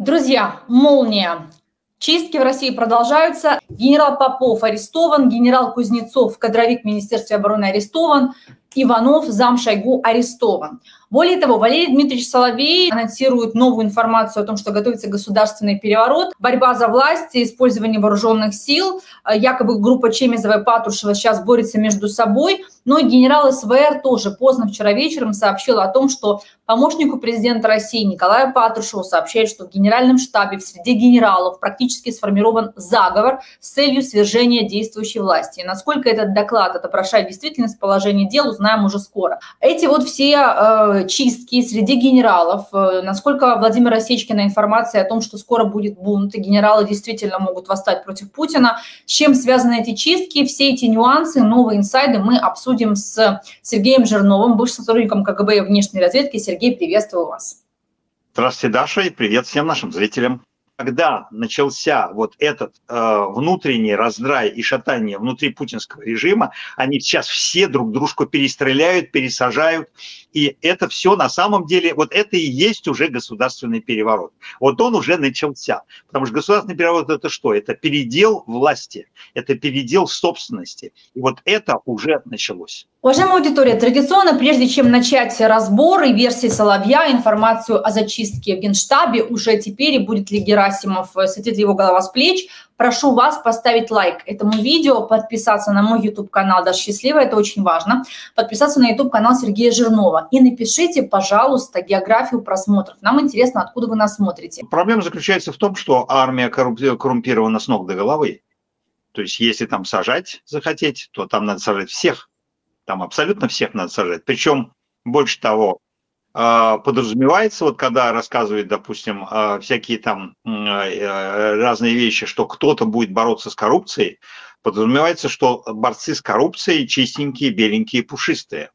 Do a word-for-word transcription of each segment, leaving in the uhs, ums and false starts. Друзья, молния. Чистки в России продолжаются. Генерал Попов арестован, генерал Кузнецов, кадровик Министерства обороны, арестован, Иванов, зам Шойгу, арестован. Более того, Валерий Дмитриевич Соловей анонсирует новую информацию о том, что готовится государственный переворот, борьба за власть, использование вооруженных сил. Якобы группа Чемезова и Патрушева сейчас борется между собой. Но генерал СВР тоже поздно вчера вечером сообщил о том, что помощнику президента России Николаю Патрушеву сообщает, что в генеральном штабе в среде генералов практически сформирован заговор с целью свержения действующей власти. И насколько этот доклад отображает действительность положения дел, узнаем уже скоро. Эти вот все э, чистки среди генералов, э, насколько Владимира Осечкина информация о том, что скоро будет бунт, и генералы действительно могут восстать против Путина, с чем связаны эти чистки, все эти нюансы, новые инсайды мы обсудим. Обсудим с Сергеем Жирновым, бывшим сотрудником КГБ и внешней разведки. Сергей, приветствую вас. Здравствуйте, Даша, и привет всем нашим зрителям. Когда начался вот этот э, внутренний раздрай и шатание внутри путинского режима, они сейчас все друг дружку перестреляют, пересажают, и это все на самом деле, вот это и есть уже государственный переворот. Вот он уже начался, потому что государственный переворот – это что? Это передел власти, это передел собственности, и вот это уже началось. Уважаемая аудитория, традиционно, прежде чем начать разбор и версии Соловья, информацию о зачистке в Генштабе уже теперь, и будет ли Герасимов, светит ли его голова с плеч, прошу вас поставить лайк этому видео, подписаться на мой YouTube-канал «Дарья Счастливая», это очень важно, подписаться на YouTube-канал Сергея Жирнова и напишите, пожалуйста, географию просмотров. Нам интересно, откуда вы нас смотрите. Проблема заключается в том, что армия коррумпирована с ног до головы. То есть если там сажать захотеть, то там надо сажать всех. Там абсолютно всех надо сажать. Причем, больше того, подразумевается, вот когда рассказывают, допустим, всякие там разные вещи, что кто-то будет бороться с коррупцией, подразумевается, что борцы с коррупцией чистенькие, беленькие, пушистые.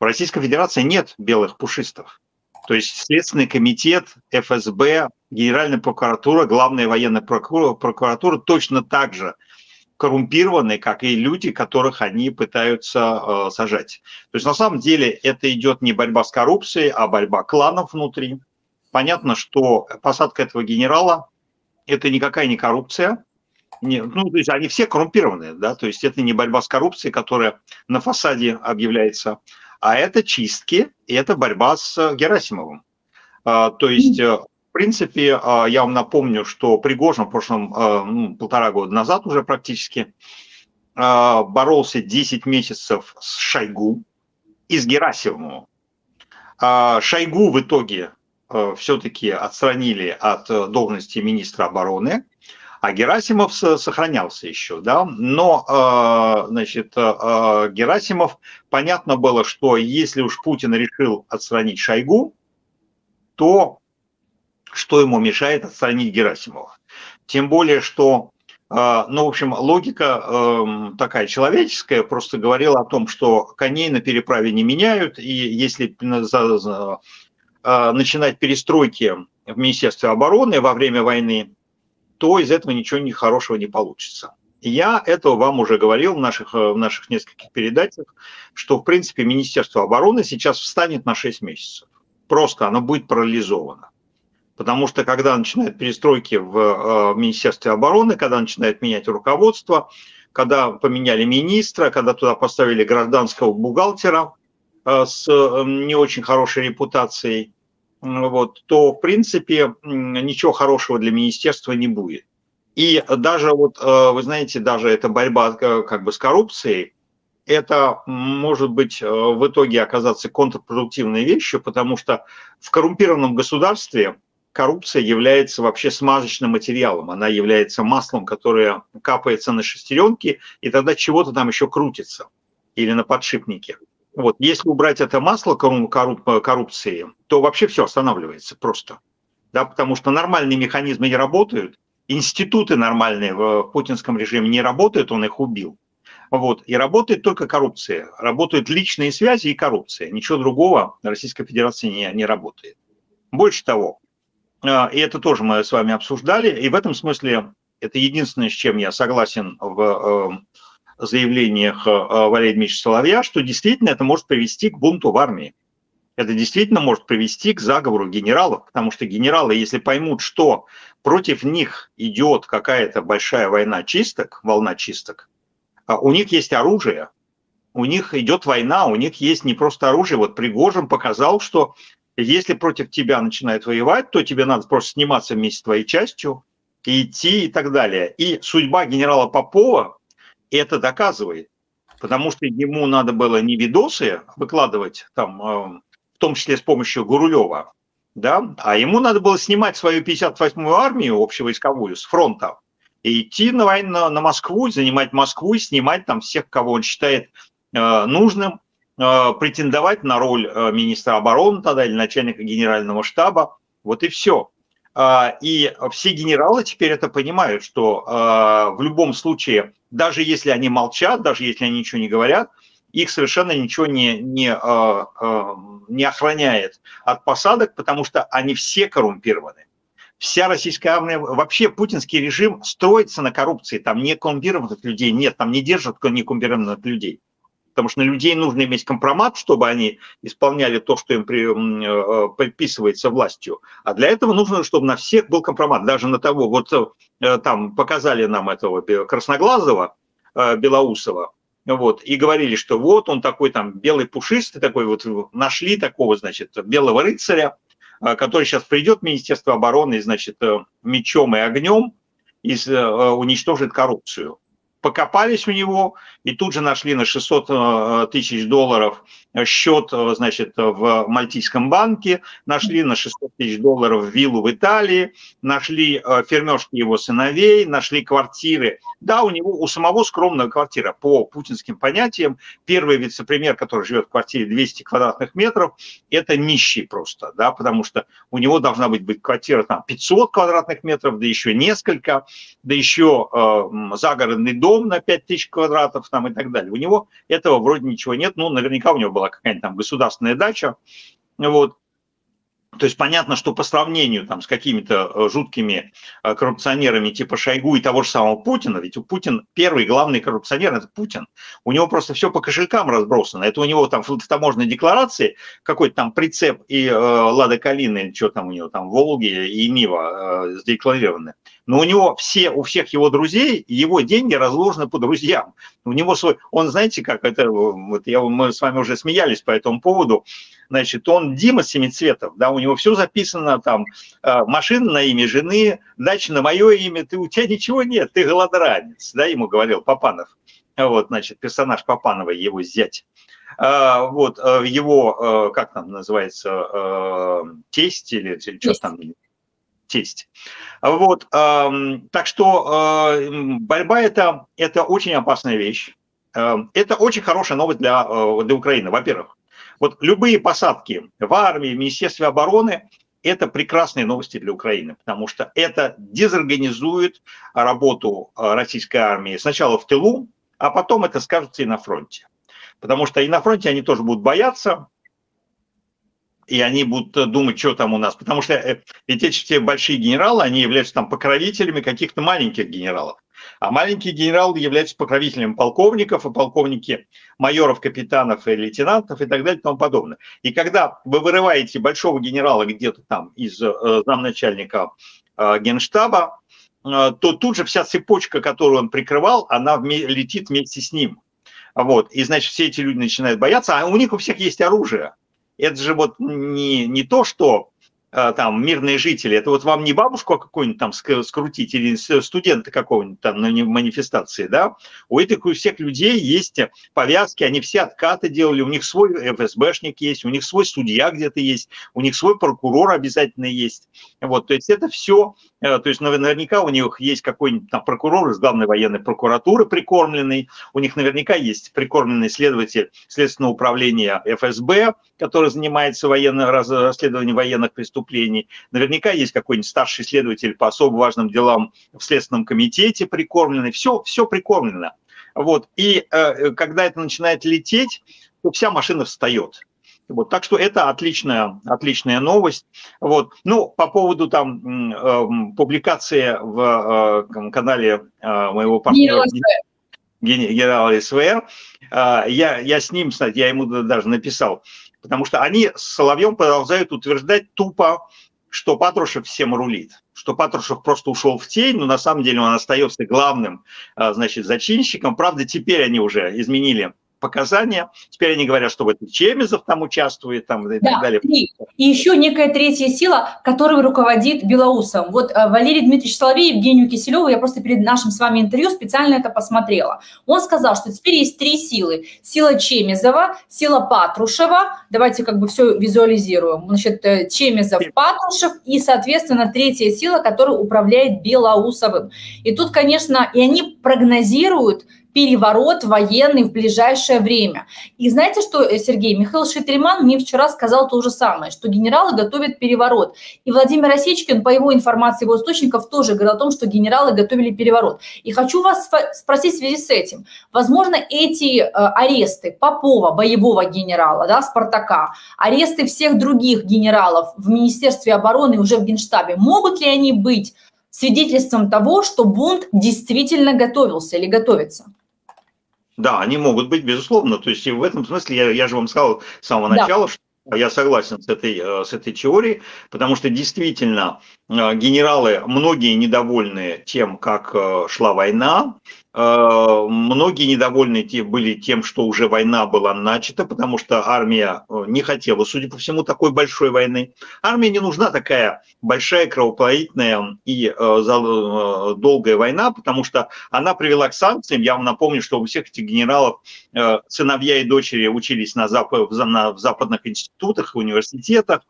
В Российской Федерации нет белых пушистых. То есть Следственный комитет, ФСБ, Генеральная прокуратура, Главная военная прокуратура, прокуратура точно так же коррумпированы, как и люди, которых они пытаются э, сажать. То есть на самом деле это идет не борьба с коррупцией, а борьба кланов внутри. Понятно, что посадка этого генерала – это никакая не коррупция. Не, ну, то есть они все коррумпированы, да, то есть это не борьба с коррупцией, которая на фасаде объявляется, а это чистки, и это борьба с Герасимовым. А, то есть… В принципе, я вам напомню, что Пригожин в прошлом, ну, полтора года назад уже практически, боролся десять месяцев с Шойгу и с Герасимовым. Шойгу в итоге все-таки отстранили от должности министра обороны, а Герасимов сохранялся еще, да, но, значит, Герасимов, понятно было, что если уж Путин решил отстранить Шойгу, то что ему мешает отстранить Герасимова. Тем более, что, ну, в общем, логика такая человеческая, просто говорила о том, что коней на переправе не меняют, и если начинать перестройки в Министерстве обороны во время войны, то из этого ничего хорошего не получится. Я этого вам уже говорил в наших, в наших нескольких передачах, что, в принципе, Министерство обороны сейчас встанет на шесть месяцев. Просто оно будет парализовано. Потому что когда начинают перестройки в, в Министерстве обороны, когда начинают менять руководство, когда поменяли министра, когда туда поставили гражданского бухгалтера э, с э, не очень хорошей репутацией, вот, то, в принципе, ничего хорошего для министерства не будет. И даже, вот, э, вы знаете, даже эта борьба как бы с коррупцией, это может быть в итоге оказаться контрпродуктивной вещью, потому что в коррумпированном государстве коррупция является вообще смазочным материалом, она является маслом, которое капается на шестеренки, и тогда чего-то там еще крутится, или на подшипнике. Вот. Если убрать это масло коррупции, то вообще все останавливается просто. Да, потому что нормальные механизмы не работают, институты нормальные в путинском режиме не работают, он их убил. Вот. И работает только коррупция, работают личные связи и коррупция. Ничего другого Российской Федерации не, не работает. Больше того, и это тоже мы с вами обсуждали, и в этом смысле это единственное, с чем я согласен в заявлениях Валерия Дмитриевича Соловья, что действительно это может привести к бунту в армии. Это действительно может привести к заговору генералов, потому что генералы, если поймут, что против них идет какая-то большая война чисток, волна чисток, у них есть оружие, у них идет война, у них есть не просто оружие. Вот Пригожин показал, что если против тебя начинают воевать, то тебе надо просто сниматься вместе с твоей частью, идти и так далее. И судьба генерала Попова это доказывает, потому что ему надо было не видосы выкладывать, там, в том числе с помощью Гурулева, да, а ему надо было снимать свою пятьдесят восьмую армию общевойсковую с фронта и идти на войну на Москву, занимать Москву и снимать там всех, кого он считает э, нужным, э, претендовать на роль э, министра обороны тогда или начальника генерального штаба, вот и все. Э, и все генералы теперь это понимают, что э, в любом случае, даже если они молчат, даже если они ничего не говорят, их совершенно ничего не, не, э, э, не охраняет от посадок, потому что они все коррумпированы. Вся российская армия, вообще путинский режим строится на коррупции, там не коррумпированных людей нет, там не держат не коррумпированных людей, потому что на людей нужно иметь компромат, чтобы они исполняли то, что им предписывается властью, а для этого нужно, чтобы на всех был компромат, даже на того, вот там показали нам этого красноглазого Белоусова, вот, и говорили, что вот он такой там белый пушистый, такой вот нашли такого, значит, белого рыцаря, который сейчас придет в Министерство обороны и, значит, мечом и огнем и уничтожит коррупцию. Покопались у него и тут же нашли на шестьсот тысяч долларов счет, значит, в Мальтийском банке, нашли на шестьсот тысяч долларов виллу в Италии, нашли фермершки его сыновей, нашли квартиры. Да, у него у самого скромная квартира. По путинским понятиям, первый вице-премьер, который живет в квартире двести квадратных метров, это нищий просто, да, потому что у него должна быть, быть квартира там пятьсот квадратных метров, да еще несколько, да еще э, загородный дом, дом на пять тысяч квадратов там и так далее. У него этого вроде ничего нет. Ну, наверняка у него была какая-нибудь там государственная дача. Вот. То есть понятно, что по сравнению там с какими-то жуткими коррупционерами типа Шойгу и того же самого Путина, ведь у Путина первый главный коррупционер – это Путин. У него просто все по кошелькам разбросано. Это у него там в таможенной декларации какой-то там прицеп и э, Лада Калина, или что там у него там, Волги и Нива э, задекларированы. Но у него все, у всех его друзей, его деньги разложены по друзьям. У него свой, он, знаете, как это, вот я, мы с вами уже смеялись по этому поводу, значит, он Дима Семицветов, да, у него все записано, там, машина на имя жены, дача на мое имя, ты, у тебя ничего нет, ты голодранец, да, ему говорил Папанов, вот, значит, персонаж Папанова, его зять. Вот, его, как там называется, тесть или, или что там, тесть. Вот, э, так что э, борьба это, это очень опасная вещь. Э, это очень хорошая новость для, для Украины. Во-первых, вот любые посадки в армии, в Министерстве обороны – это прекрасные новости для Украины, потому что это дезорганизует работу российской армии сначала в тылу, а потом это скажется и на фронте. Потому что и на фронте они тоже будут бояться, и они будут думать, что там у нас. Потому что ведь эти все большие генералы, они являются там покровителями каких-то маленьких генералов. А маленькие генералы являются покровителями полковников, и полковники майоров, капитанов и лейтенантов и так далее и тому подобное. И когда вы вырываете большого генерала где-то там из э, замначальника э, генштаба, э, то тут же вся цепочка, которую он прикрывал, она вме- летит вместе с ним. Вот. И значит, все эти люди начинают бояться, а у них у всех есть оружие. Это же вот не, не то, что э, там мирные жители, это вот вам не бабушку какую-нибудь там скрутить или студента какого-нибудь там на манифестации, да? У этих у всех людей есть повязки, они все откаты делали, у них свой эф эс бэшник есть, у них свой судья где-то есть, у них свой прокурор обязательно есть. Вот, то есть это все, э, то есть наверняка у них есть какой-нибудь там прокурор из главной военной прокуратуры прикормленный, у них наверняка есть прикормленный следователь Следственного управления эф эс бэ, который занимается военно, расследованием военных преступлений. Наверняка есть какой-нибудь старший следователь по особо важным делам в Следственном комитете прикормленный. Все, все прикормлено. Вот. И э, когда это начинает лететь, то вся машина встает. Вот. Так что это отличная, отличная новость. Вот. Ну, по поводу там э, публикации в э, канале э, моего партнера... генерала эс вэ эр, я, я с ним, кстати, я ему даже написал, потому что они с Соловьем продолжают утверждать тупо, что Патрушев всем рулит, что Патрушев просто ушел в тень, но на самом деле он остается главным, значит, зачинщиком. Правда, теперь они уже изменили показания, теперь они говорят, что вот Чемезов там участвует, там, и да, так далее. И, и еще некая третья сила, которой руководит Белоусом. Вот Валерий Дмитриевич Соловей, Евгению Киселеву, я просто перед нашим с вами интервью специально это посмотрела. Он сказал, что теперь есть три силы. Сила Чемезова, сила Патрушева, давайте как бы все визуализируем, значит, Чемезов, Патрушев и, соответственно, третья сила, которая управляет Белоусовым. И тут, конечно, и они прогнозируют переворот военный в ближайшее время. И знаете, что, Сергей, Михаил Шательман мне вчера сказал то же самое, что генералы готовят переворот. И Владимир Осечкин, по его информации, его источников, тоже говорил о том, что генералы готовили переворот. И хочу вас спросить в связи с этим. Возможно, эти аресты Попова, боевого генерала, да, Спартака, аресты всех других генералов в Министерстве обороны и уже в Генштабе, могут ли они быть свидетельством того, что бунт действительно готовился или готовится? Да, они могут быть, безусловно. То есть и в этом смысле, я, я же вам сказал с самого начала, да, что я согласен с этой, с этой теорией, потому что действительно генералы, многие недовольны тем, как шла война, многие недовольны были тем, что уже война была начата, потому что армия не хотела, судя по всему, такой большой войны. Армии не нужна такая большая, кровопролитная и долгая война, потому что она привела к санкциям. Я вам напомню, что у всех этих генералов сыновья и дочери учились на западных институтах, университетах,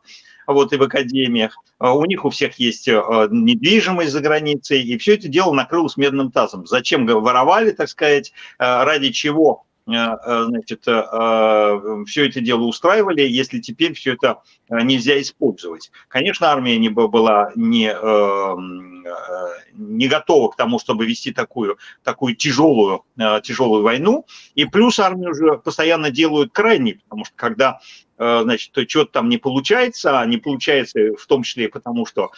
вот, и в академиях, у них у всех есть недвижимость за границей, и все это дело накрылось медным тазом. Зачем воровали, так сказать, ради чего, значит, все это дело устраивали, если теперь все это нельзя использовать. Конечно, армия не была не, не готова к тому, чтобы вести такую, такую тяжелую, тяжелую войну, и плюс армию уже постоянно делают крайней, потому что когда, значит, что-то там не получается, не получается в том числе и потому, что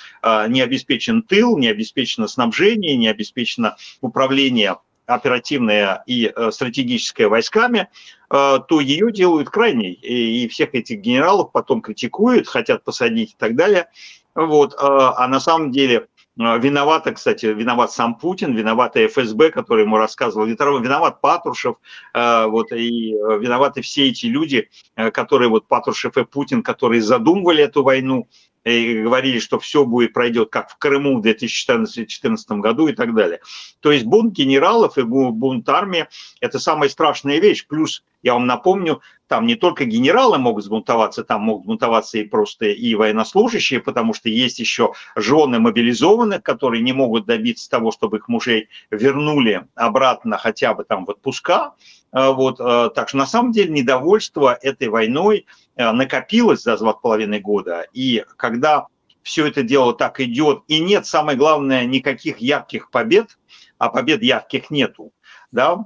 не обеспечен тыл, не обеспечено снабжение, не обеспечено управление оперативное и стратегическое войсками, то ее делают крайней. И всех этих генералов потом критикуют, хотят посадить и так далее. Вот. А на самом деле виновата, кстати, виноват сам Путин, виновата ФСБ, который ему рассказывал, виноват Патрушев, вот, и виноваты все эти люди, которые, вот Патрушев и Путин, которые задумывали эту войну и говорили, что все будет, пройдет как в Крыму в две тысячи четырнадцатом году и так далее. То есть бунт генералов и бунт армии – это самая страшная вещь. Плюс, я вам напомню, там не только генералы могут сбунтоваться, там могут сбунтоваться и просто и военнослужащие, потому что есть еще жены мобилизованных, которые не могут добиться того, чтобы их мужей вернули обратно хотя бы там в отпуска. Вот, так что на самом деле недовольство этой войной накопилось за два с половиной года, и когда все это дело так идет, и нет, самое главное, никаких ярких побед, а побед ярких нету, да,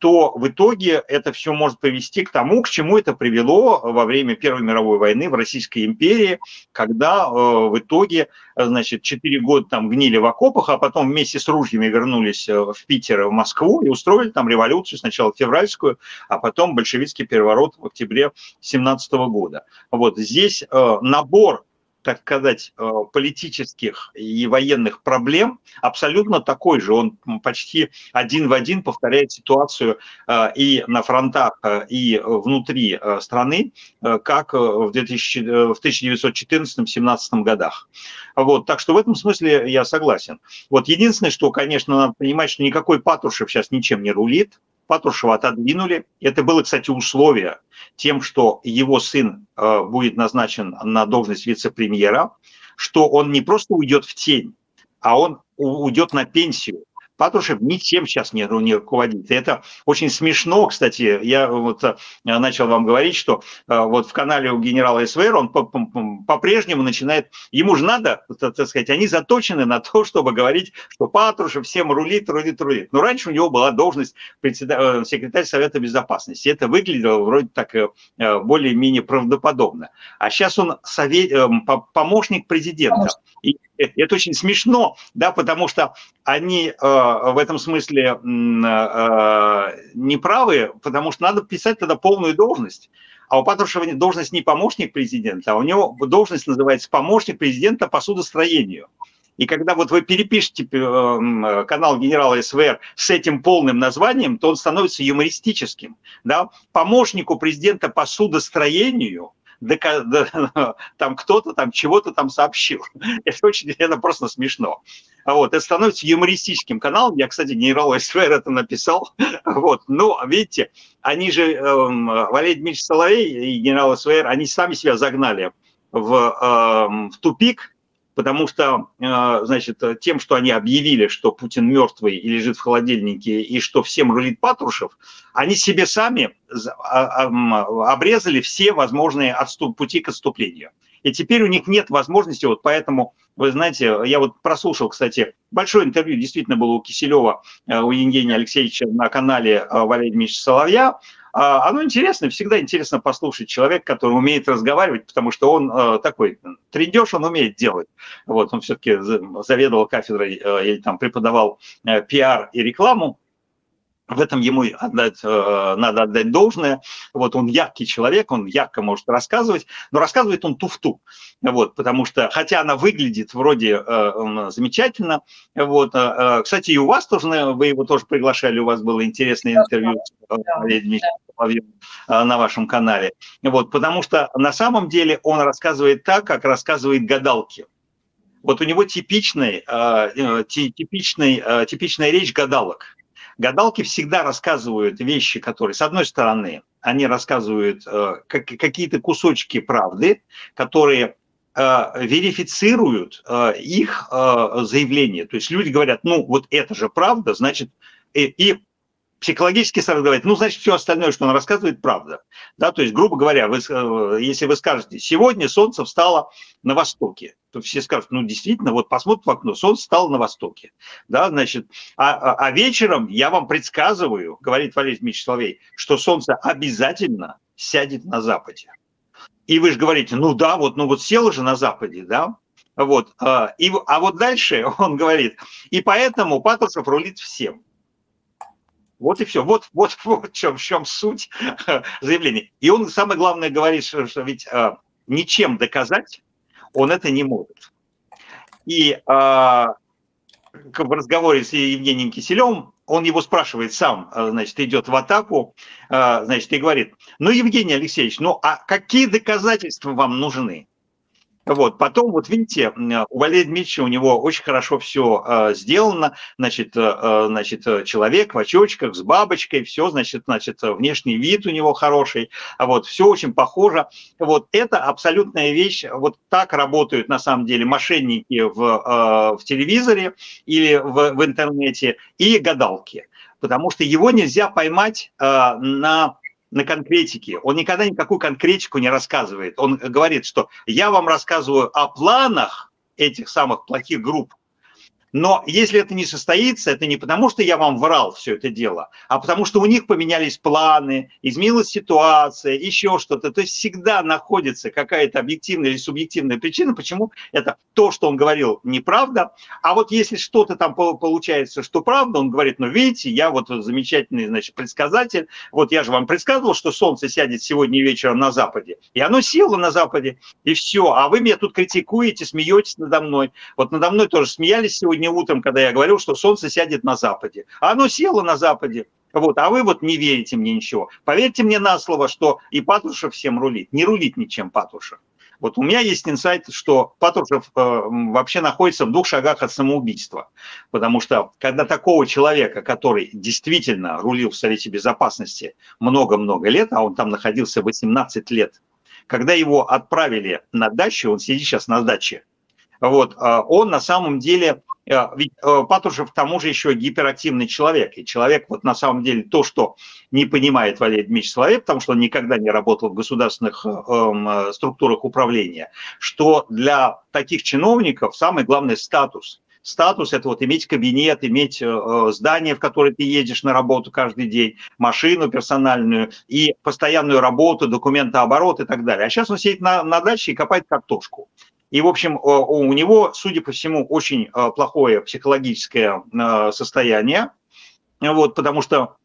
то в итоге это все может привести к тому, к чему это привело во время Первой мировой войны в Российской империи, когда в итоге, значит, четыре года там гнили в окопах, а потом вместе с ружьями вернулись в Питер и в Москву и устроили там революцию, сначала февральскую, а потом большевистский переворот в октябре семнадцатого года. Вот здесь набор, так сказать, политических и военных проблем абсолютно такой же. Он почти один в один повторяет ситуацию и на фронтах, и внутри страны, как в тысяча девятьсот четырнадцатом — тысяча девятьсот семнадцатом годах. Вот, так что в этом смысле я согласен. Вот единственное, что, конечно, надо понимать, что никакой Патрушев сейчас ничем не рулит. Патрушева отодвинули. Это было, кстати, условие тем, что его сын будет назначен на должность вице-премьера, что он не просто уйдет в тень, а он уйдет на пенсию. Патрушев ничем сейчас не руководит. И это очень смешно, кстати. Я вот начал вам говорить, что вот в канале у генерала СВР он по-прежнему начинает... Ему же надо, так сказать, они заточены на то, чтобы говорить, что Патрушев всем рулит, рулит, рулит. Но раньше у него была должность председателя, секретарь Совета Безопасности. Это выглядело вроде так более-менее правдоподобно. А сейчас он совет... помощник президента. И это очень смешно, да, потому что они э, в этом смысле э, неправы, потому что надо писать тогда полную должность. А у Патрушева должность не помощник президента, а у него должность называется помощник президента по судостроению. И когда вот вы перепишете канал генерала СВР с этим полным названием, то он становится юмористическим. Да? Помощнику президента по судостроению там кто-то там чего-то там сообщил. Это очень, это просто смешно. Вот, это становится юмористическим каналом. Я, кстати, генералу СВР это написал. Вот, но, видите, они же, Валерий Дмитриевич Соловей и генерал СВР, они сами себя загнали в, в тупик, потому что, значит, тем, что они объявили, что Путин мертвый и лежит в холодильнике, и что всем рулит Патрушев, они себе сами обрезали все возможные отступ, пути к отступлению. И теперь у них нет возможности, вот поэтому, вы знаете, я вот прослушал, кстати, большое интервью, действительно было у Киселева, у Евгения Алексеевича на канале Валерия Дмитриевича Соловья. Оно интересно, всегда интересно послушать человека, который умеет разговаривать, потому что он такой трендеж, он умеет делать. Вот, он все-таки заведовал кафедрой или там преподавал пиар и рекламу. В этом ему отдать, надо отдать должное. Вот он яркий человек, он ярко может рассказывать, но рассказывает он туфту. Вот, потому что, хотя она выглядит вроде э, замечательно. Вот, э, кстати, и у вас тоже, вы его тоже приглашали, у вас было интересное интервью да, с Валерием Соловьевым да. на вашем канале. Вот, потому что на самом деле он рассказывает так, как рассказывает гадалки. Вот у него типичный, э, типичный, э, типичная речь гадалок. Гадалки всегда рассказывают вещи, которые, с одной стороны, они рассказывают э, какие-то кусочки правды, которые э, верифицируют э, их э, заявление. То есть люди говорят, ну вот это же правда, значит, и, и психологически сразу говорят, ну значит все остальное, что он рассказывает, правда. Да, то есть, грубо говоря, вы, если вы скажете, сегодня солнце встало на востоке, то все скажут, ну, действительно, вот посмотрим в окно, солнце встало на востоке. Да, значит, а, а вечером я вам предсказываю, говорит Валерий Дмитриевич Соловей, что солнце обязательно сядет на западе. И вы же говорите, ну да, вот, ну вот село же на западе, да. Вот, а, и, а вот дальше он говорит, и поэтому Патрушев рулит всем. Вот и все. Вот, вот, вот в чем, в чем суть заявления. И он, самое главное, говорит, что, что ведь а, ничем доказать он это не может. И а, в разговоре с Евгением Киселевым он его спрашивает сам, значит, идет в атаку, а, значит, и говорит, ну, Евгений Алексеевич, ну, а какие доказательства вам нужны? Вот, потом, вот видите, у Валерия Дмитриевича у него очень хорошо все э, сделано, значит, э, значит, человек в очочках с бабочкой, все, значит, значит, внешний вид у него хороший, вот, все очень похоже, вот, это абсолютная вещь, вот так работают, на самом деле, мошенники в, э, в телевизоре или в, в интернете и гадалки, потому что его нельзя поймать э, на... на конкретике. Он никогда никакую конкретику не рассказывает. Он говорит, что я вам рассказываю о планах этих самых плохих групп, но если это не состоится, это не потому, что я вам врал все это дело, а потому что у них поменялись планы, изменилась ситуация, еще что-то. То есть всегда находится какая-то объективная или субъективная причина, почему это то, что он говорил, неправда. А вот если что-то там получается, что правда, он говорит, ну видите, я вот замечательный, значит, предсказатель, вот я же вам предсказывал, что солнце сядет сегодня вечером на западе, и оно село на западе, и все. А вы меня тут критикуете, смеетесь надо мной. Вот надо мной тоже смеялись сегодня утром, когда я говорил, что солнце сядет на западе. А оно село на западе. Вот, а вы вот не верите мне ничего. Поверьте мне на слово, что и Патрушев всем рулит. Не рулит ничем Патрушев. Вот у меня есть инсайт, что Патрушев э, вообще находится в двух шагах от самоубийства. Потому что когда такого человека, который действительно рулил в Совете Безопасности много-много лет, а он там находился восемнадцать лет, когда его отправили на дачу, он сидит сейчас на даче, вот, э, он на самом деле... Ведь Патрушев к тому же еще гиперактивный человек. И человек вот на самом деле то, что не понимает Валерий Дмитриевич Соловей, потому что он никогда не работал в государственных э, структурах управления, что для таких чиновников самый главный статус. Статус – это вот иметь кабинет, иметь э, здание, в которое ты едешь на работу каждый день, машину персональную и постоянную работу, документооборот и так далее. А сейчас он сидит на, на даче и копает картошку. И, в общем, у него, судя по всему, очень плохое психологическое состояние, вот, потому что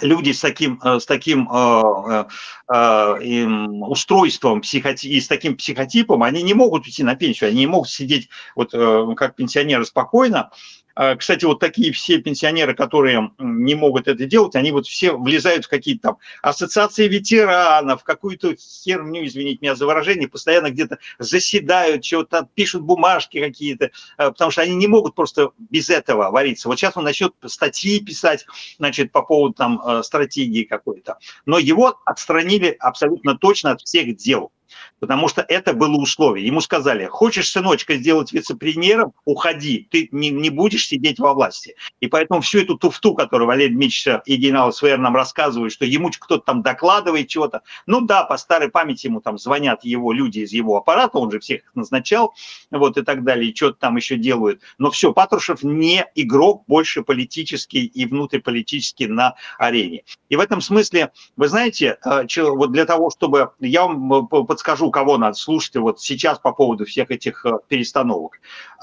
люди с таким, с таким э, э, э, устройством психоти... и с таким психотипом, они не могут уйти на пенсию, они не могут сидеть вот, э, как пенсионеры спокойно. Э, кстати, вот такие все пенсионеры, которые не могут это делать, они вот все влезают в какие-то там ассоциации ветеранов, какую-то херню, извините меня за выражение, постоянно где-то заседают, чего-то пишут бумажки какие-то, э, потому что они не могут просто без этого вариться. Вот сейчас он начнет статьи писать, значит, по поводу там стратегии какой-то. Но его отстранили абсолютно точно от всех дел, потому что это было условие. Ему сказали: хочешь, сыночка, сделать вице-премьером, уходи, ты не, не будешь сидеть во власти. И поэтому всю эту туфту, которую Валерий Дмитриевич и генерал СВР нам рассказывают, что ему кто-то там докладывает чего-то, ну да, по старой памяти ему там звонят его люди из его аппарата, он же всех назначал, вот и так далее, и что-то там еще делают. Но все, Патрушев не игрок больше политический и внутриполитический на арене. И в этом смысле, вы знаете, вот для того, чтобы... Я вам подскажу, кого надо слушать вот сейчас по поводу всех этих перестановок.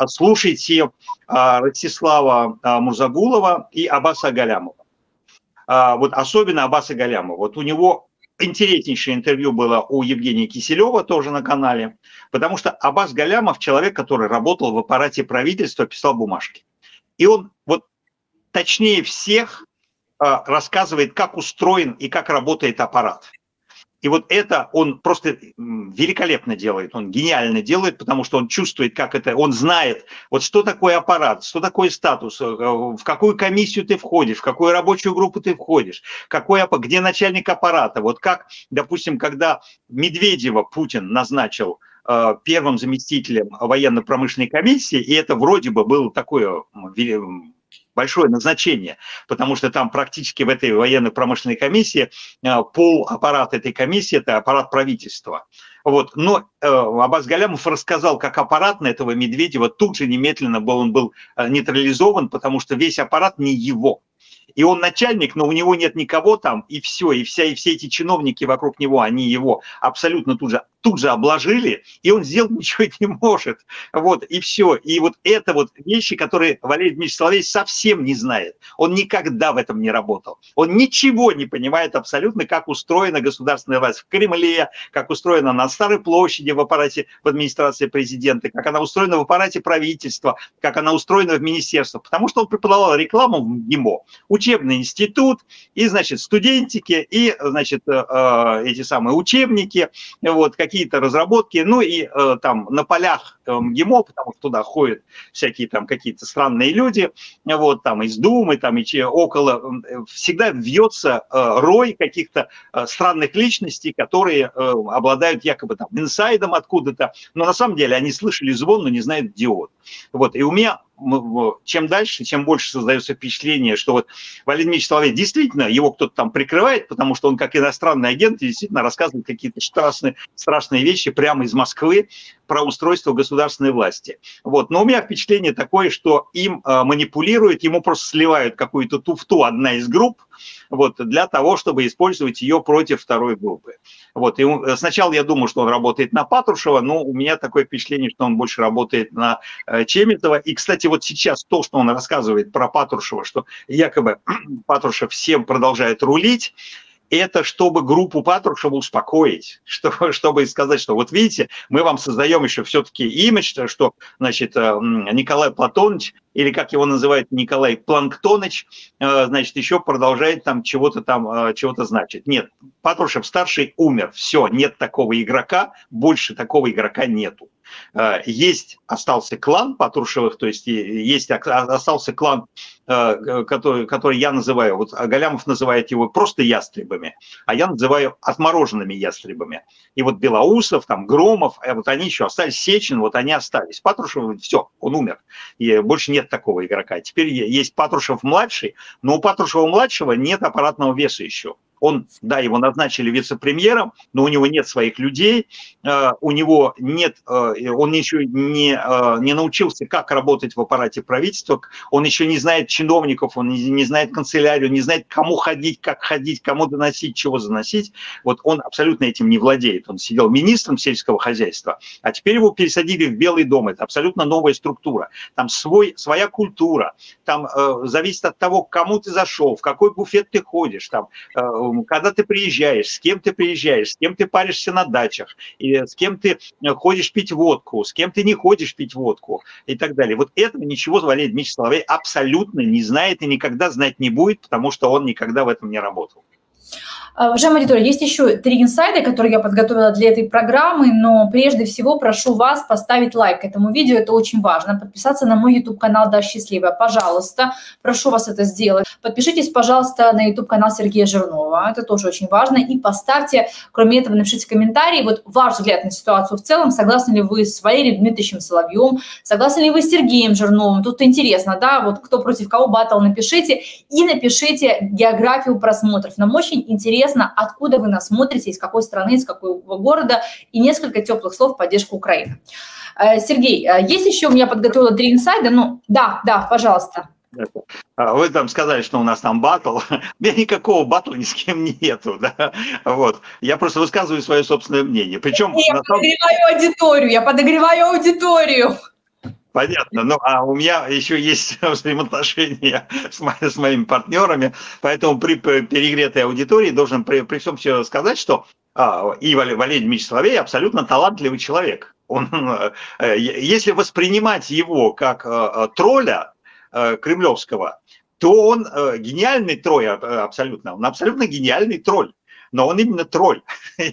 Слушайте Ростислава Мурзагулова и Аббаса Галямова. Вот особенно Аббаса Галямова. Вот у него интереснейшее интервью было у Евгения Киселёва тоже на канале, потому что Аббас Галямов — человек, который работал в аппарате правительства, писал бумажки. И он вот точнее всех рассказывает, как устроен и как работает аппарат. И вот это он просто великолепно делает, он гениально делает, потому что он чувствует, как это, он знает, вот что такое аппарат, что такое статус, в какую комиссию ты входишь, в какую рабочую группу ты входишь, какой, где начальник аппарата. Вот как, допустим, когда Медведева Путин назначил первым заместителем военно-промышленной комиссии, и это вроде бы было такое... большое назначение, потому что там практически в этой военно-промышленной комиссии пол аппарата этой комиссии – это аппарат правительства. Вот. Но э, Аббас Галямов рассказал, как аппарат на этого Медведева тут же немедленно был, он был нейтрализован, потому что весь аппарат не его. И он начальник, но у него нет никого там, и все, и, вся, и все эти чиновники вокруг него, они его абсолютно тут же, тут же обложили, и он сделать ничего не может. Вот, и все. И вот это вот вещи, которые Валерий Дмитриевич Соловей совсем не знает. Он никогда в этом не работал. Он ничего не понимает абсолютно, как устроена государственная власть в Кремле, как устроена на Старой площади в аппарате, в администрации президента, как она устроена в аппарате правительства, как она устроена в министерстве. Потому что он преподавал рекламу в МГИМО, учебный институт, и, значит, студентики, и, значит, э, эти самые учебники, вот, какие-то разработки, ну, и э, там на полях э, МГИМО, потому что туда ходят всякие там какие-то странные люди, вот, там, из Думы, там, и около, всегда вьется э, рой каких-то э, странных личностей, которые э, обладают якобы там инсайдом откуда-то, но на самом деле они слышали звон, но не знают, где он. Вот, и у меня... чем дальше, тем больше создается впечатление, что вот Валерий Дмитриевич Соловей действительно, его кто-то там прикрывает, потому что он как иностранный агент действительно рассказывает какие-то страшные, страшные вещи прямо из Москвы про устройство государственной власти. Вот. Но у меня впечатление такое, что им э, манипулируют, ему просто сливают какую-то туфту одна из групп, вот, для того, чтобы использовать ее против второй группы. Вот. И сначала я думал, что он работает на Патрушева, но у меня такое впечатление, что он больше работает на э, Чемезова. И, кстати, вот сейчас то, что он рассказывает про Патрушева, что якобы Патрушев всем продолжает рулить, это чтобы группу Патрушева успокоить, чтобы, чтобы сказать, что вот видите, мы вам создаем еще все-таки имидж, что, значит, Николай Платоныч, или как его называют, Николай Планктоныч, значит, еще продолжает там чего-то там, чего-то значит. Нет, Патрушев-старший умер, все, нет такого игрока, больше такого игрока нету. Есть, остался клан Патрушевых, то есть есть, остался клан, который, который я называю, вот Галямов называет его просто ястребами, а я называю отмороженными ястребами. И вот Белоусов, там, Громов, вот они еще остались, Сечин, вот они остались. Патрушев, все, он умер, и больше нет такого игрока. Теперь есть Патрушев-младший, но у Патрушева-младшего нет аппаратного веса еще. Он, да, его назначили вице-премьером, но у него нет своих людей, у него нет, он еще не, не научился, как работать в аппарате правительства, он еще не знает чиновников, он не знает канцелярию, не знает, кому ходить, как ходить, кому доносить, чего заносить. Вот он абсолютно этим не владеет. Он сидел министром сельского хозяйства, а теперь его пересадили в Белый дом. Это абсолютно новая структура. Там свой, своя культура, там э, зависит от того, к кому ты зашел, в какой буфет ты ходишь, там... Э, когда ты приезжаешь, с кем ты приезжаешь, с кем ты паришься на дачах, и с кем ты ходишь пить водку, с кем ты не ходишь пить водку и так далее. Вот этого ничего Валерий Дмитриевич Соловей абсолютно не знает и никогда знать не будет, потому что он никогда в этом не работал. Уважаемая аудитория, есть еще три инсайда, которые я подготовила для этой программы, но прежде всего прошу вас поставить лайк этому видео, это очень важно, подписаться на мой YouTube-канал «Дарья Счастливая», пожалуйста, прошу вас это сделать. Подпишитесь, пожалуйста, на YouTube-канал Сергея Жирнова, это тоже очень важно, и поставьте, кроме этого, напишите комментарий, вот ваш взгляд на ситуацию в целом, согласны ли вы с Валерием Дмитриевичем Соловьем, согласны ли вы с Сергеем Жирновым, тут интересно, да, вот кто против кого баттл, напишите, и напишите географию просмотров, нам очень интересно, откуда вы нас смотрите, из какой страны, из какого города, и несколько теплых слов в поддержку Украины. Сергей, есть еще, у меня подготовила три инсайда, ну, да, да, пожалуйста. Вы там сказали, что у нас там батл. У меня никакого батла ни с кем нету. Да? Вот. Я просто высказываю свое собственное мнение. Причем, я на самом... подогреваю аудиторию, я подогреваю аудиторию. Понятно. Ну, а у меня еще есть взаимоотношения с, мо с моими партнерами, поэтому при перегретой аудитории должен при, при всем все сказать, что а, и Валерий Дмитриевич Соловей абсолютно талантливый человек. Он, если воспринимать его как а, тролля а, кремлевского, то он а, гениальный тролль абсолютно. Он абсолютно гениальный тролль. Но он именно тролль,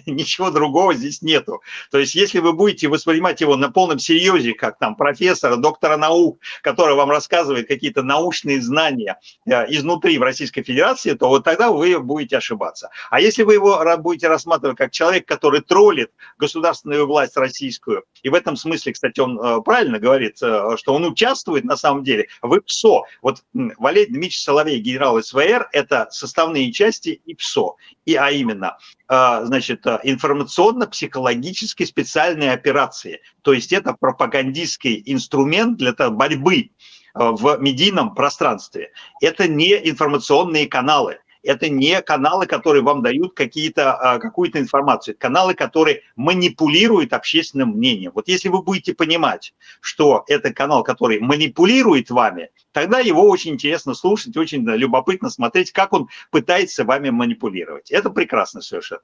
ничего другого здесь нету. То есть если вы будете воспринимать его на полном серьезе, как там профессора, доктора наук, который вам рассказывает какие-то научные знания изнутри в Российской Федерации, то вот тогда вы будете ошибаться. А если вы его будете рассматривать как человек, который троллит государственную власть российскую, и в этом смысле, кстати, он правильно говорит, что он участвует на самом деле в ИПСО. Вот Валерий Дмитриевич Соловей, генерал СВР, это составные части ИПСО, и АИ. Именно, значит, информационно-психологические специальные операции. То есть это пропагандистский инструмент для борьбы в медийном пространстве. Это не информационные каналы. Это не каналы, которые вам дают какую-то информацию. Это каналы, которые манипулируют общественным мнением. Вот если вы будете понимать, что это канал, который манипулирует вами, тогда его очень интересно слушать, очень любопытно смотреть, как он пытается вами манипулировать. Это прекрасно совершенно.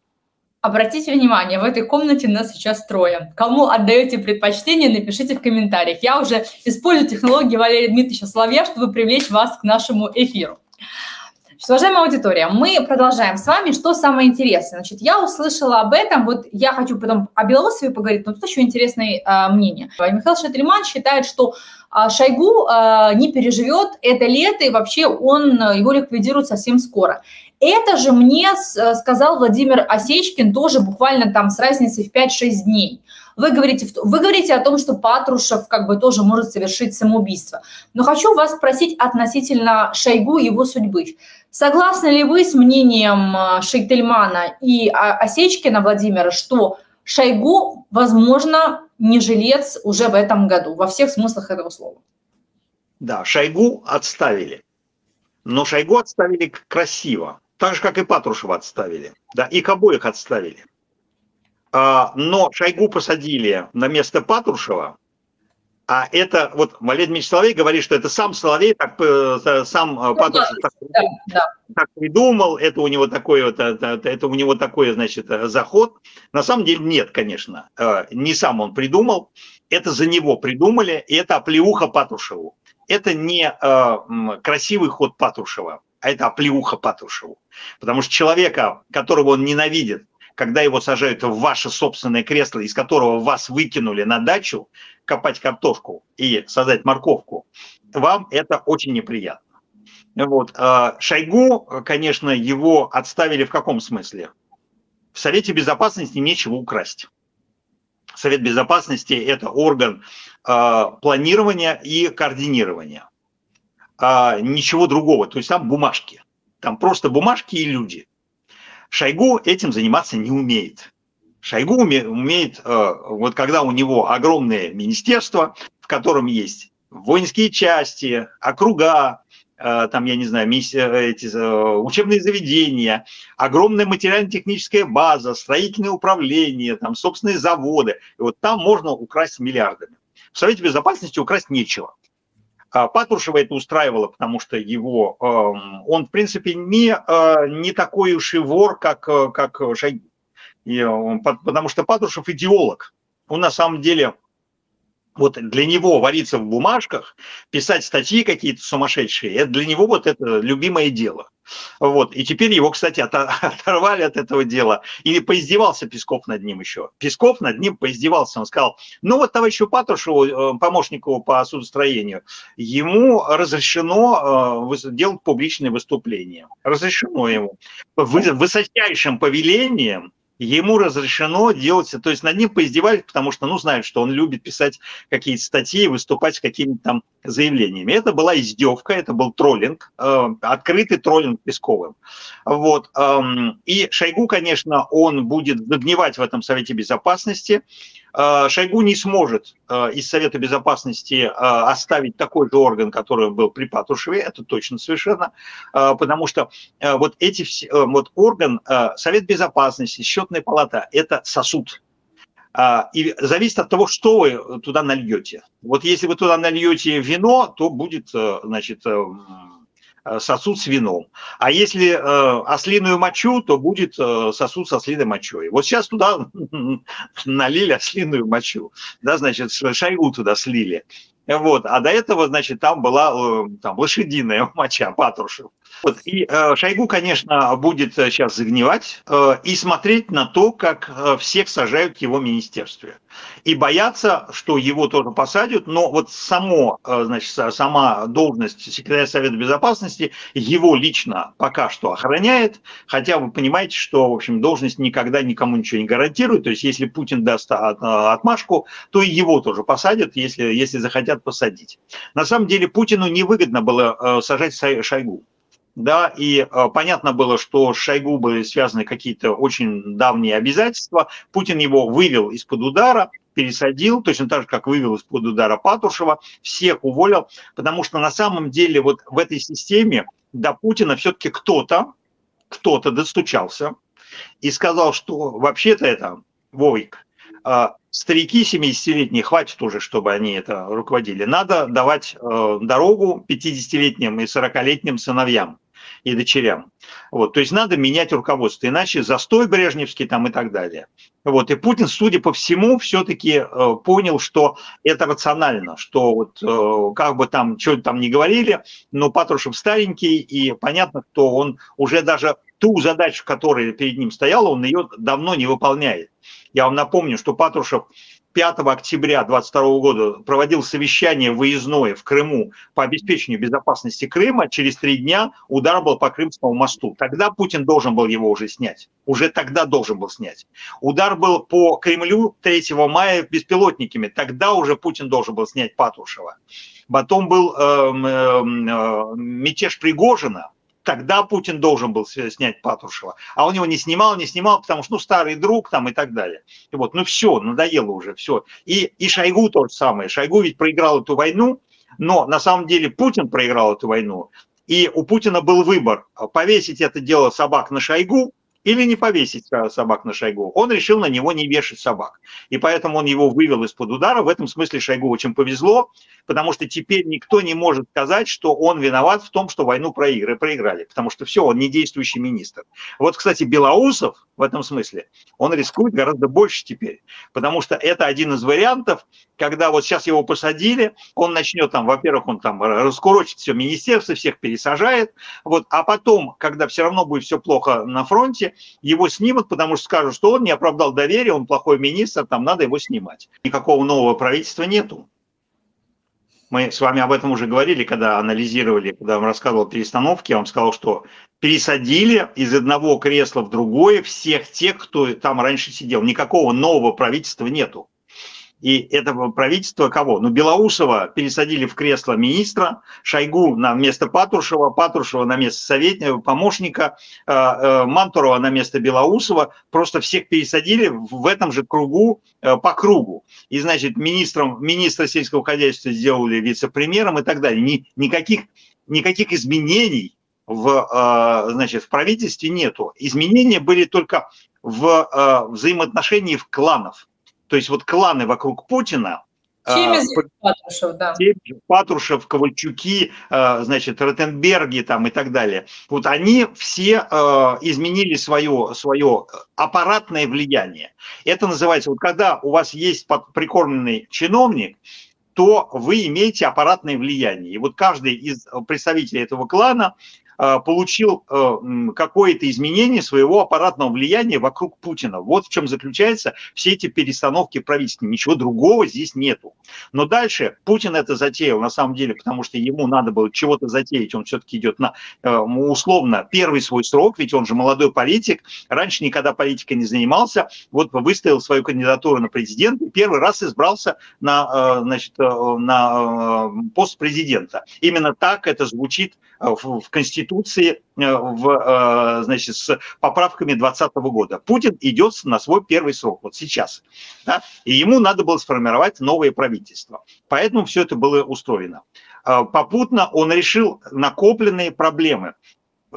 Обратите внимание, в этой комнате нас сейчас трое. Кому отдаете предпочтение, напишите в комментариях. Я уже использую технологии Валерия Дмитриевича Соловья, чтобы привлечь вас к нашему эфиру. Уважаемая аудитория, мы продолжаем с вами, что самое интересное. Значит, я услышала об этом, вот я хочу потом о Белоусове поговорить, но тут еще интересное а, мнение. Михаил Шательман считает, что а, Шойгу а, не переживет это лето, и вообще он, его ликвидирует совсем скоро. Это же мне сказал Владимир Осечкин тоже буквально там с разницей в пять-шесть дней. Вы говорите, вы говорите о том, что Патрушев как бы тоже может совершить самоубийство. Но хочу вас спросить относительно Шойгу и его судьбы. Согласны ли вы с мнением Шейтельмана и Осечкина Владимира, что Шойгу, возможно, не жилец уже в этом году, во всех смыслах этого слова? Да, Шойгу отставили. Но Шойгу отставили красиво. Так же, как и Патрушева отставили. Да, их обоих отставили. Но Шойгу посадили на место Патрушева, а это, вот Валерий Дмитриевич Соловей говорит, что это сам Соловей, так, сам ну, Патрушев да, так, да, да. так придумал, это у него такой, это у него такой, значит, заход. На самом деле нет, конечно, не сам он придумал, это за него придумали, и это оплеуха Патрушеву. Это не красивый ход Патрушева, а это оплеуха Патрушеву. Потому что человека, которого он ненавидит, когда его сажают в ваше собственное кресло, из которого вас выкинули на дачу, копать картошку и сажать морковку, вам это очень неприятно. Вот. Шойгу, конечно, его отставили в каком смысле? В Совете Безопасности нечего украсть. Совет Безопасности – это орган э, планирования и координирования. Э, ничего другого, то есть там бумажки. Там просто бумажки и люди. Шойгу этим заниматься не умеет. Шойгу умеет, вот когда у него огромное министерство, в котором есть воинские части, округа, там, я не знаю, эти учебные заведения, огромная материально-техническая база, строительное управление, там, собственные заводы. И вот там можно украсть миллиардами. В Совете Безопасности украсть нечего. Патрушева это устраивало, потому что его, он, в принципе, не, не такой уж и вор, как, как Шойгу. Потому что Патрушев идеолог. Он на самом деле, вот для него вариться в бумажках, писать статьи какие-то сумасшедшие, это для него вот это любимое дело. Вот. И теперь его, кстати, оторвали от этого дела. И поиздевался Песков над ним еще. Песков над ним поиздевался. Он сказал, ну вот товарищу Патрушеву, помощнику по судостроению, ему разрешено делать публичные выступления. Разрешено ему. Высочайшим повелением ему разрешено делать, то есть над ним поиздевались, потому что, ну, знают, что он любит писать какие-то статьи, выступать с какими-то там заявлениями. Это была издевка, это был троллинг, э, открытый троллинг Песковым. Вот. Э, и Шойгу, конечно, он будет загнивать в этом Совете Безопасности. Э, Шойгу не сможет э, из Совета Безопасности э, оставить такой же орган, который был при Патрушеве, это точно совершенно, э, потому что э, вот эти все, э, вот орган, э, Совет Безопасности, Счетная палата – это сосуд. И зависит от того, что вы туда нальете. Вот если вы туда нальете вино, то будет, значит, сосуд с вином. А если ослиную мочу, то будет сосуд со ослиной мочой. Вот сейчас туда налили ослиную мочу. Да, значит, Шойгу туда слили. Вот. А до этого, значит, там была там, лошадиная моча Патрушев. Вот. И э, Шойгу, конечно, будет сейчас загнивать э, и смотреть на то, как э, всех сажают в его министерстве. И бояться, что его тоже посадят, но вот само, э, значит, сама должность секретаря Совета Безопасности его лично пока что охраняет, хотя вы понимаете, что, в общем, должность никогда никому ничего не гарантирует, то есть если Путин даст отмашку, то и его тоже посадят, если, если захотят посадить. На самом деле Путину невыгодно было э, сажать Шойгу. Да, и э, понятно было, что с Шойгу были связаны какие-то очень давние обязательства. Путин его вывел из-под удара, пересадил, точно так же, как вывел из-под удара Патрушева, всех уволил, потому что на самом деле вот в этой системе до Путина все-таки кто-то, кто-то достучался и сказал, что вообще-то это, Вовик, э, старики семидесятилетние хватит уже, чтобы они это руководили. Надо давать э, дорогу пятидесятилетним и сорокалетним сыновьям и дочерям. Вот, то есть надо менять руководство, иначе застой брежневский там и так далее. Вот, и Путин, судя по всему, все-таки э, понял, что это рационально, что вот, э, как бы там, что там ни говорили, но Патрушев старенький, и понятно, что он уже даже ту задачу, которая перед ним стояла, он ее давно не выполняет. Я вам напомню, что Патрушев пятого октября две тысячи двадцать второго года проводил совещание выездное в Крыму по обеспечению безопасности Крыма. Через три дня удар был по Крымскому мосту. Тогда Путин должен был его уже снять. Уже тогда должен был снять. Удар был по Кремлю третьего мая беспилотниками. Тогда уже Путин должен был снять Патрушева. Потом был э, э, мятеж Пригожина. Тогда Путин должен был снять Патрушева. А он его не снимал, не снимал, потому что, ну, старый друг там и так далее. И вот, ну, все, надоело уже, все. И, и Шойгу то же самое. Шойгу ведь проиграл эту войну, но на самом деле Путин проиграл эту войну. И у Путина был выбор, повесить это дело собак на Шойгу или не повесить собак на Шойгу. Он решил на него не вешать собак. И поэтому он его вывел из-под удара. В этом смысле Шойгу очень повезло, потому что теперь никто не может сказать, что он виноват в том, что войну проиграли. Потому что все, он не действующий министр. Вот, кстати, Белоусов в этом смысле, он рискует гораздо больше теперь. Потому что это один из вариантов, когда вот сейчас его посадили, он начнет там, во-первых, он там раскурочит все министерство, всех пересажает. Вот, а потом, когда все равно будет все плохо на фронте, его снимут, потому что скажут, что он не оправдал доверия, он плохой министр, там надо его снимать. Никакого нового правительства нету. Мы с вами об этом уже говорили, когда анализировали, когда я вам рассказывал перестановки, я вам сказал, что пересадили из одного кресла в другое всех тех, кто там раньше сидел. Никакого нового правительства нету. И этого правительства кого? Ну, Белоусова пересадили в кресло министра, Шойгу на место Патрушева, Патрушева на место советника, помощника, Мантурова на место Белоусова. Просто всех пересадили в этом же кругу, по кругу. И, значит, министром, министра сельского хозяйства сделали вице-премьером и так далее. Ни, никаких, никаких изменений в, значит, в правительстве нету. Изменения были только в взаимоотношении в кланов. То есть вот кланы вокруг Путина, Чемезов, Патрушев, да. Патрушев, Ковальчуки, значит, Ротенберги там и так далее. Вот они все изменили свое, свое аппаратное влияние. Это называется, вот когда у вас есть прикормленный чиновник, то вы имеете аппаратное влияние. И вот каждый из представителей этого клана получил какое-то изменение своего аппаратного влияния вокруг Путина. Вот в чем заключаются все эти перестановки правительства. Ничего другого здесь нету. Но дальше Путин это затеял, на самом деле, потому что ему надо было чего-то затеять. Он все-таки идет на, условно, первый свой срок, ведь он же молодой политик. Раньше никогда политикой не занимался. Вот выставил свою кандидатуру на президента. Первый раз избрался на, значит, на пост президента. Именно так это звучит в Конституции. Конституции, в, значит, с поправками двадцатого года. Путин идет на свой первый срок, вот сейчас. Да? И ему надо было сформировать новое правительство. Поэтому все это было устроено. Попутно он решил накопленные проблемы.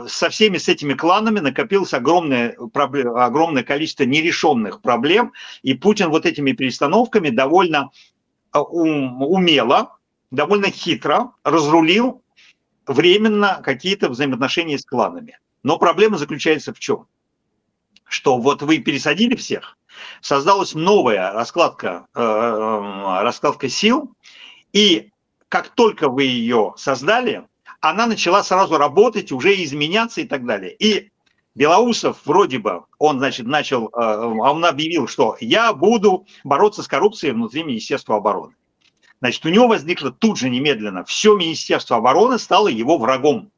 Со всеми с этими кланами накопилось огромное, огромное количество нерешенных проблем. И Путин вот этими перестановками довольно умело, довольно хитро разрулил временно какие-то взаимоотношения с кланами. Но проблема заключается в чем? Что вот вы пересадили всех, создалась новая раскладка, э, раскладка сил, и как только вы ее создали, она начала сразу работать, уже изменяться и так далее. И Белоусов вроде бы, он, значит, начал, э, он объявил, что я буду бороться с коррупцией внутри Министерства обороны. Значит, у него возникло тут же немедленно, все Министерство обороны стало его врагом.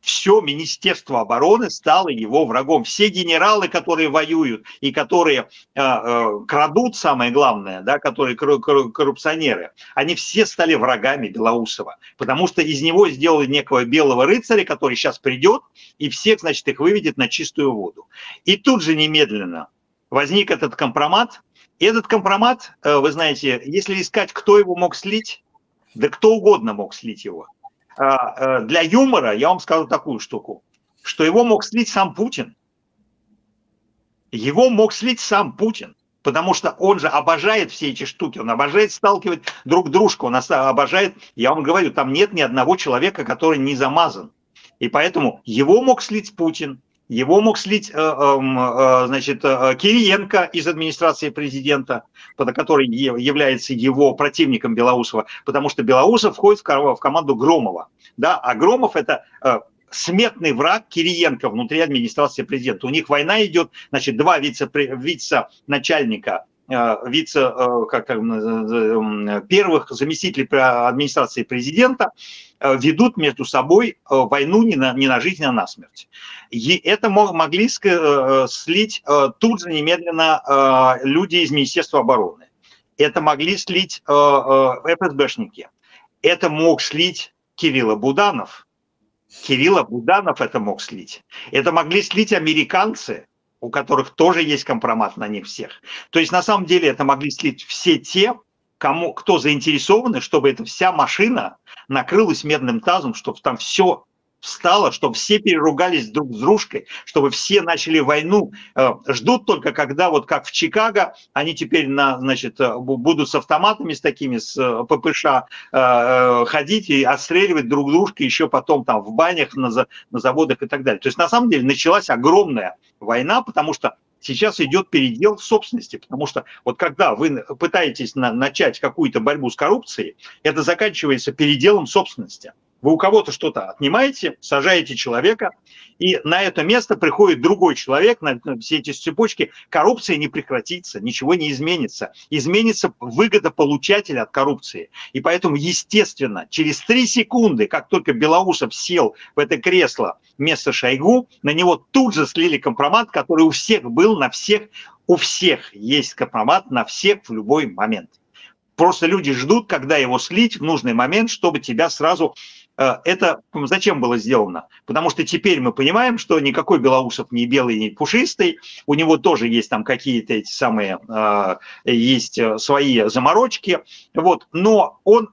Все Министерство обороны стало его врагом. Все генералы, которые воюют и которые э, э, крадут, самое главное, да, которые коррупционеры, они все стали врагами Белоусова. Потому что из него сделали некого белого рыцаря, который сейчас придет и всех, значит, их выведет на чистую воду. И тут же немедленно возник этот компромат. И этот компромат, вы знаете, если искать, кто его мог слить, да кто угодно мог слить его. Для юмора я вам скажу такую штуку, что его мог слить сам Путин. Его мог слить сам Путин, потому что он же обожает все эти штуки, он обожает сталкивать друг дружку, он обожает, я вам говорю, там нет ни одного человека, который не замазан. И поэтому его мог слить Путин. Его мог слить, значит, Кириенко из администрации президента, который является его противником Белоусова, потому что Белоусов входит в команду Громова. Да? А Громов – это смертный враг Кириенко внутри администрации президента. У них война идет, значит, два вице-начальника, вице, как, первых заместителей администрации президента, ведут между собой войну не на, не на жизнь, а на смерть. И это могли слить тут же немедленно люди из Министерства обороны. Это могли слить ФСБшники. Это мог слить Кирилл Буданов. Кирилл Буданов это мог слить. Это могли слить американцы, у которых тоже есть компромат на них всех. То есть на самом деле это могли слить все те, кому, кто заинтересованы, чтобы эта вся машина накрылась медным тазом, чтобы там все встало, чтобы все переругались друг с дружкой, чтобы все начали войну. Ждут только, когда, вот как в Чикаго, они теперь на, значит, будут с автоматами, с такими, с ППШ ходить и отстреливать друг дружку еще потом там в банях, на, на заводах и так далее. То есть на самом деле началась огромная война, потому что сейчас идет передел собственности, потому что вот когда вы пытаетесь на, начать какую-то борьбу с коррупцией, это заканчивается переделом собственности. Вы у кого-то что-то отнимаете, сажаете человека, и на это место приходит другой человек, на все эти цепочки. Коррупция не прекратится, ничего не изменится. Изменится выгода получателя от коррупции. И поэтому, естественно, через три секунды, как только Белоусов сел в это кресло вместо Шойгу, на него тут же слили компромат, который у всех был, на всех, у всех есть компромат на всех в любой момент. Просто люди ждут, когда его слить в нужный момент, чтобы тебя сразу... Это зачем было сделано? Потому что теперь мы понимаем, что никакой Белоусов не белый, не пушистый, у него тоже есть там какие-то эти самые, есть свои заморочки, вот, но он...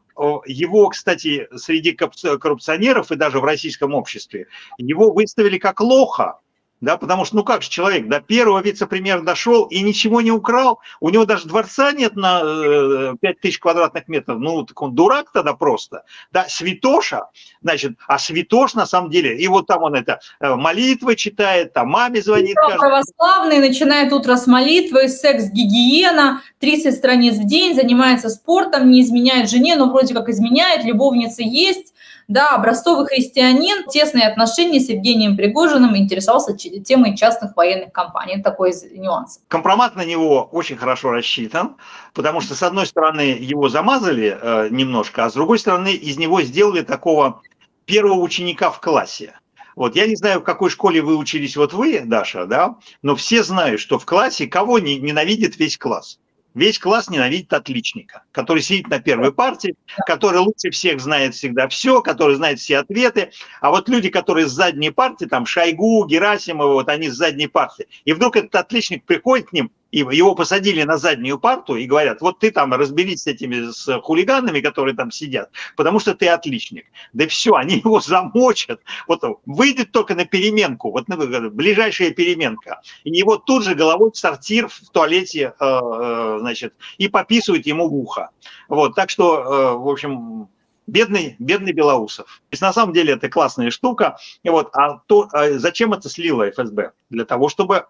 Его, кстати, среди коррупционеров и даже в российском обществе, его выставили как лоха, да, потому что, ну как же человек до первого вице-премьера дошел и ничего не украл, у него даже дворца нет на пять тысяч квадратных метров, ну так он дурак тогда просто, да, святоша, значит, а святош на самом деле, и вот там он это, молитвы читает, там маме звонит. Каждый... Православный, начинает утро с молитвы, секс-гигиена, тридцать страниц в день, занимается спортом, не изменяет жене, но вроде как изменяет, любовница есть. Да, образцовый христианин, тесные отношения с Евгением Пригожиным, интересовался темой частных военных компаний. Такой нюанс. Компромат на него очень хорошо рассчитан, потому что, с одной стороны, его замазали э, немножко, а с другой стороны, из него сделали такого первого ученика в классе. Вот, я не знаю, в какой школе вы учились, вот вы, Даша, да, но все знают, что в классе кого ненавидит весь класс. Весь класс ненавидит отличника, который сидит на первой партии, который лучше всех знает всегда все, который знает все ответы. А вот люди, которые с задней партии, там Шойгу, Герасимова, вот они с задней партии. И вдруг этот отличник приходит к ним, и его посадили на заднюю парту и говорят, вот ты там разберись с этими с хулиганами, которые там сидят, потому что ты отличник. Да все, они его замочат. Вот выйдет только на переменку, вот ближайшая переменка. И его тут же головой в сортир в туалете... значит, и пописывают ему в ухо. Вот, так что, в общем, бедный, бедный Белоусов. То есть, на самом деле, это классная штука. И вот, а то, зачем это слило ФСБ? Для того, чтобы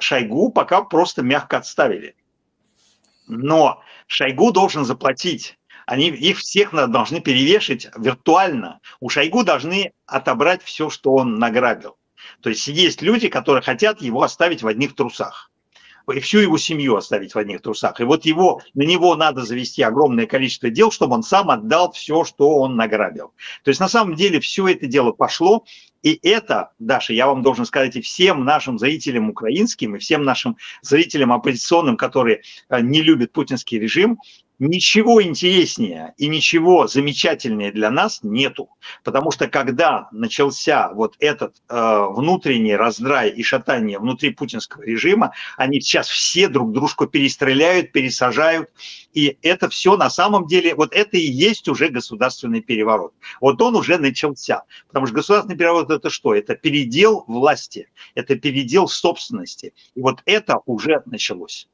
Шойгу пока просто мягко отставили. Но Шойгу должен заплатить. Они, их всех должны перевешать виртуально. У Шойгу должны отобрать все, что он награбил. То есть, есть люди, которые хотят его оставить в одних трусах. И всю его семью оставить в одних трусах. И вот его, на него надо завести огромное количество дел, чтобы он сам отдал все, что он награбил. То есть на самом деле все это дело пошло. И это, Даша, я вам должен сказать и всем нашим зрителям украинским, и всем нашим зрителям оппозиционным, которые не любят путинский режим, ничего интереснее и ничего замечательнее для нас нету. Потому что когда начался вот этот э, внутренний раздрай и шатание внутри путинского режима, они сейчас все друг дружку перестреляют, пересажают. И это все на самом деле, вот это и есть уже государственный переворот. Вот он уже начался. Потому что государственный переворот это что? Это передел власти, это передел собственности. И вот это уже началось.